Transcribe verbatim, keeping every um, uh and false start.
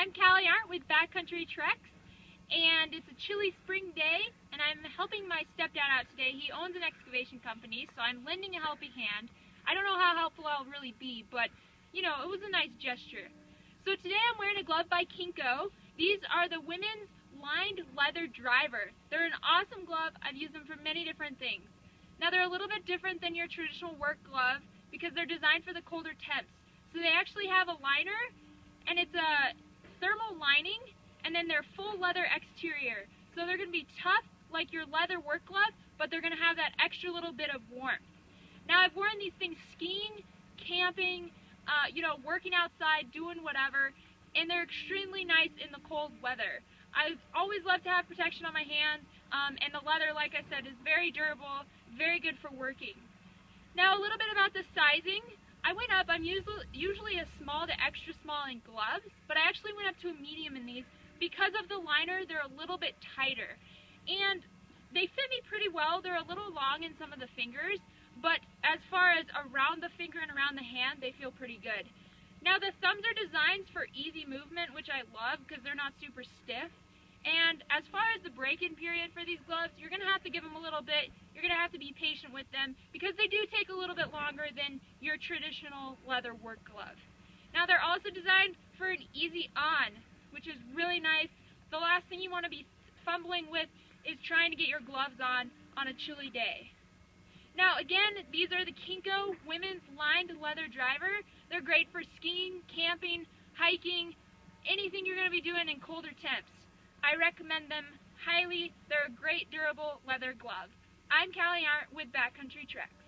I'm Callie Arndt with Backcountry Treks, and it's a chilly spring day, and I'm helping my stepdad out today. He owns an excavation company, so I'm lending a helping hand. I don't know how helpful I'll really be, but, you know, it was a nice gesture. So today I'm wearing a glove by Kinco. These are the women's lined leather driver. They're an awesome glove. I've used them for many different things. Now they're a little bit different than your traditional work glove because they're designed for the colder temps. So they actually have a liner, and it's a thermal lining, and then they're full leather exterior. So they're going to be tough like your leather work glove, but they're going to have that extra little bit of warmth. Now I've worn these things skiing, camping, uh, you know, working outside, doing whatever, and they're extremely nice in the cold weather. I always love to have protection on my hands, um, and the leather, like I said, is very durable, very good for working. Now a little bit about the sizing. I went up, I'm usually, usually a small to extra small in gloves, but I actually went up to a medium in these because of the liner. They're a little bit tighter, and they fit me pretty well. They're a little long in some of the fingers, but as far as around the finger and around the hand, they feel pretty good. Now the thumbs are designed for easy movement, which I love because they're not super stiff. And as far as the break-in period for these gloves, you're going to have to give them a little bit. You're going to have to be patient with them because they do take a little bit longer than your traditional leather work glove. Now they're also designed for an easy on, which is really nice. The last thing you want to be fumbling with is trying to get your gloves on on a chilly day. Now again, these are the Kinco women's lined leather driver. They're great for skiing, camping, hiking, anything you're going to be doing in colder temps. I recommend them highly. They're a great durable leather glove. I'm Callie Arndt with Backcountry Treks.